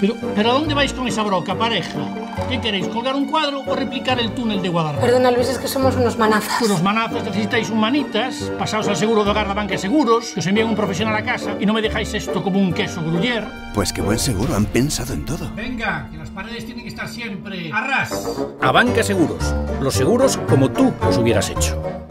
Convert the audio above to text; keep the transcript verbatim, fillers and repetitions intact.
Pero, ¿pero a dónde vais con esa broca, pareja? ¿Qué queréis, colgar un cuadro o replicar el túnel de Guadarrama? Perdona, Luis, es que somos unos manazas. Unos manazas, necesitáis humanitas, pasaos al seguro de hogar de Abanca Seguros, que os envían un profesional a casa y no me dejáis esto como un queso gruyer. Pues qué buen seguro, han pensado en todo. Venga, que las paredes tienen que estar siempre a ras. Abanca Seguros, los seguros como tú los hubieras hecho.